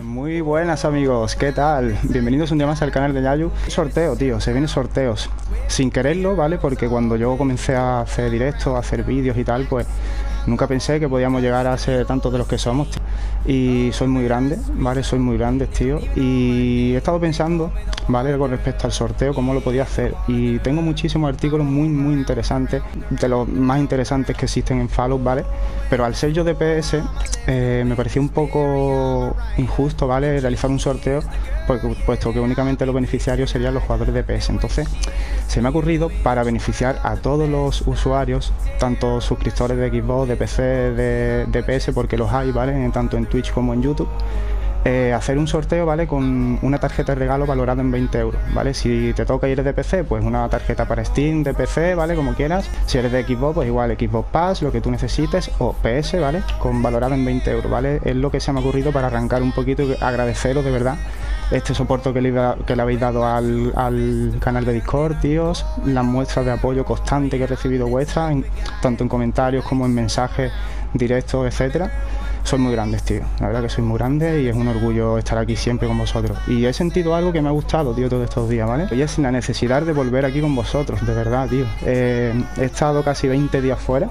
Muy buenas amigos, ¿qué tal? Bienvenidos un día más al canal de Yayu. Sorteo, tío, se vienen sorteos. Sin quererlo, ¿vale? Porque cuando yo comencé a hacer directos, a hacer vídeos y tal, pues nunca pensé que podíamos llegar a ser tantos de los que somos, tío. Y soy muy grande, ¿vale? Soy muy grande, tío. Y he estado pensando, ¿vale? Con respecto al sorteo, cómo lo podía hacer. Y tengo muchísimos artículos muy interesantes, de los más interesantes que existen en Fallout, ¿vale? Pero al ser yo de PS, me pareció un poco injusto, ¿vale? Realizar un sorteo, porque, puesto que únicamente los beneficiarios serían los jugadores de PS. Entonces, se me ha ocurrido para beneficiar a todos los usuarios, tanto suscriptores de Xbox, de PC, de PS, porque los hay, ¿vale? Tanto en Twitch como en YouTube, hacer un sorteo, ¿vale? Con una tarjeta de regalo valorada en 20 euros, ¿vale? Si te toca y eres de PC, pues una tarjeta para Steam de PC, ¿vale? Como quieras. Si eres de Xbox, pues igual Xbox Pass, lo que tú necesites, o PS, ¿vale? Con valorada en 20 euros, ¿vale? Es lo que se me ha ocurrido para arrancar un poquito y agradeceros de verdad este soporte que le habéis dado al canal de Discord, tíos, las muestras de apoyo constante que he recibido vuestras, tanto en comentarios como en mensajes directos, etcétera. Soy muy grandes, tío, la verdad que soy muy grande y es un orgullo estar aquí siempre con vosotros. Y he sentido algo que me ha gustado, tío, todos estos días, ¿vale? Y es la necesidad de volver aquí con vosotros, de verdad, tío. He estado casi 20 días fuera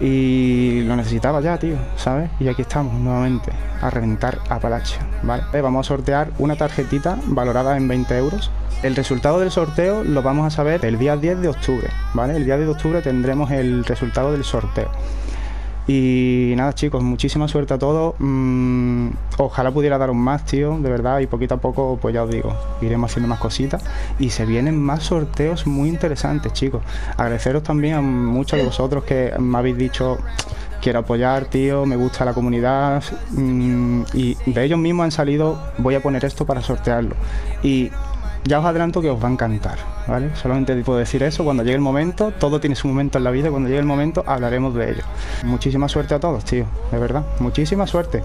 y lo necesitaba ya, tío, ¿sabes? Y aquí estamos nuevamente, a reventar a Palacio, ¿vale? Vamos a sortear una tarjetita valorada en 20 euros. El resultado del sorteo lo vamos a saber el día 10 de octubre, ¿vale? El día 10 de octubre tendremos el resultado del sorteo. Y nada, chicos, muchísima suerte a todos. Ojalá pudiera daros más, tío, de verdad. Y poquito a poco, pues ya os digo, iremos haciendo más cositas. Y se vienen más sorteos muy interesantes, chicos. Agradeceros también a muchos de vosotros que me habéis dicho: quiero apoyar, tío, me gusta la comunidad. Y de ellos mismos han salido: voy a poner esto para sortearlo. Y ya os adelanto que os va a encantar, ¿vale? Solamente puedo decir eso, cuando llegue el momento, todo tiene su momento en la vida, cuando llegue el momento hablaremos de ello. Muchísima suerte a todos, tío, de verdad, muchísima suerte.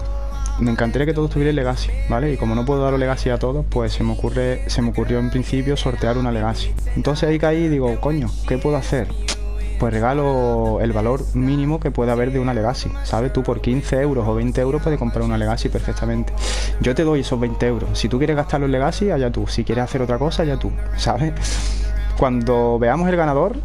Me encantaría que todos tuvieran Legacy, ¿vale? Y como no puedo daros Legacy a todos, pues se me ocurrió en principio sortear una Legacy. Entonces ahí caí y digo, coño, ¿qué puedo hacer? Pues regalo el valor mínimo que pueda haber de una Legacy, ¿sabes? Tú por 15 euros o 20 euros puedes comprar una Legacy perfectamente. Yo te doy esos 20 euros. Si tú quieres gastar los Legacy, allá tú. Si quieres hacer otra cosa, allá tú, ¿sabes? Cuando veamos el ganador,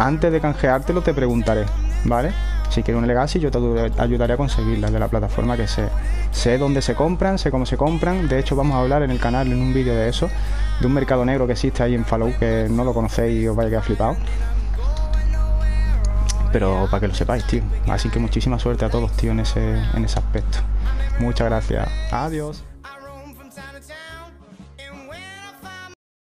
antes de canjeártelo te preguntaré, ¿vale? Si quieres una Legacy, yo te ayudaré a conseguirla de la plataforma que sé. Sé dónde se compran, sé cómo se compran. De hecho, vamos a hablar en el canal, en un vídeo de eso, de un mercado negro que existe ahí en Fallout, que no lo conocéis y os vais a quedar flipados. Pero para que lo sepáis, tío. Así que muchísima suerte a todos, tío, en ese aspecto. Muchas gracias. Adiós.